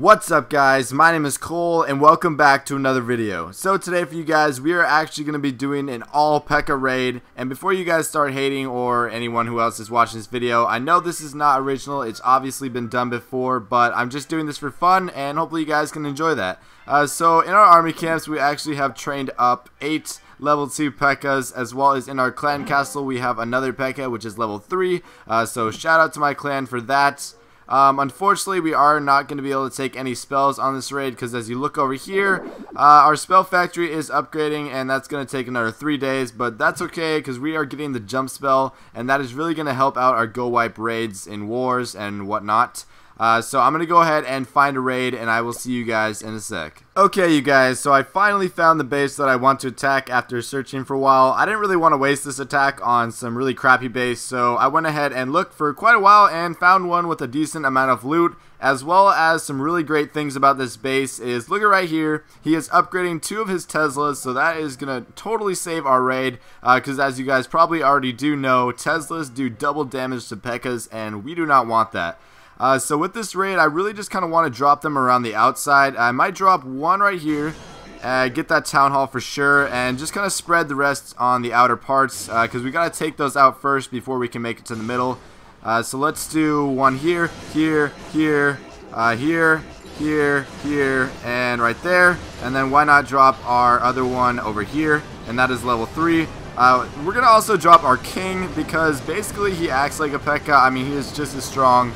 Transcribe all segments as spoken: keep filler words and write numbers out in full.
What's up, guys? My name is Cole and welcome back to another video. So today for you guys, we are actually going to be doing an all P E K K A raid. And before you guys start hating, or anyone who else is watching this video, I know this is not original, it's obviously been done before, but I'm just doing this for fun and hopefully you guys can enjoy that. Uh, so in our army camps we actually have trained up eight level two P E K K As, as well as in our clan castle we have another P E K K A which is level three, uh, so shout out to my clan for that. Um, unfortunately, we are not going to be able to take any spells on this raid because as you look over here, uh, our spell factory is upgrading and that's going to take another three days, but that's okay because we are getting the jump spell and that is really going to help out our go wipe raids in wars and whatnot. Uh, so I'm going to go ahead and find a raid and I will see you guys in a sec. Okay, you guys, so I finally found the base that I want to attack after searching for a while. I didn't really want to waste this attack on some really crappy base, so I went ahead and looked for quite a while and found one with a decent amount of loot, as well as some really great things about this base is, look at right here, he is upgrading two of his Teslas, so that is going to totally save our raid, because uh, as you guys probably already do know, Teslas do double damage to P E K K As, and we do not want that. Uh, so with this raid, I really just kind of want to drop them around the outside. I might drop one right here, uh, get that Town Hall for sure, and just kind of spread the rest on the outer parts, because uh, we got to take those out first before we can make it to the middle. Uh, so let's do one here, here, here, uh, here, here, here, and right there. And then why not drop our other one over here, and that is level three. Uh, we're going to also drop our King, because basically he acts like a P E K K A. I mean, he is just as strong.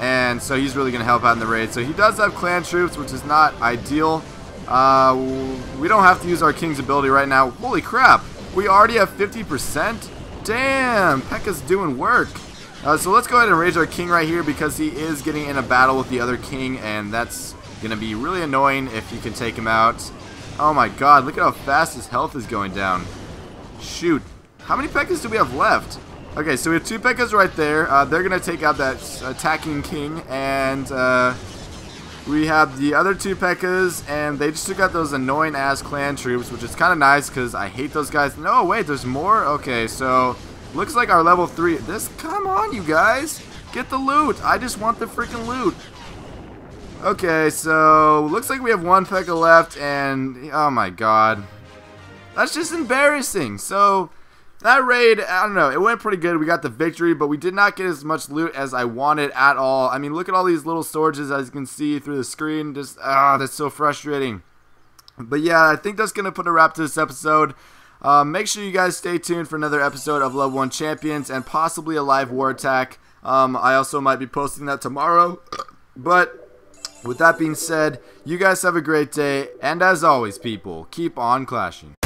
And so he's really going to help out in the raid. So he does have clan troops, which is not ideal. Uh, we don't have to use our King's ability right now. Holy crap! We already have fifty percent? Damn! P E K K A's doing work. Uh, so let's go ahead and rage our King right here because he is getting in a battle with the other King. And that's going to be really annoying if you can take him out. Oh my god, look at how fast his health is going down. Shoot. How many P E K K As do we have left? Okay, so we have two P E K K As right there. Uh, they're going to take out that attacking King. And uh, we have the other two P E K K As. And they just took out those annoying-ass clan troops, which is kind of nice because I hate those guys. No, wait, there's more? Okay, so looks like our level three. This, come on, you guys. Get the loot. I just want the freaking loot. Okay, so looks like we have one P E K K A left. And, oh, my God. That's just embarrassing. So that raid, I don't know, it went pretty good. We got the victory, but we did not get as much loot as I wanted at all. I mean, look at all these little storages as you can see through the screen. Just, ah, that's so frustrating. But yeah, I think that's going to put a wrap to this episode. Uh, make sure you guys stay tuned for another episode of Level One Champions and possibly a live war attack. Um, I also might be posting that tomorrow. But with that being said, you guys have a great day. And as always, people, keep on clashing.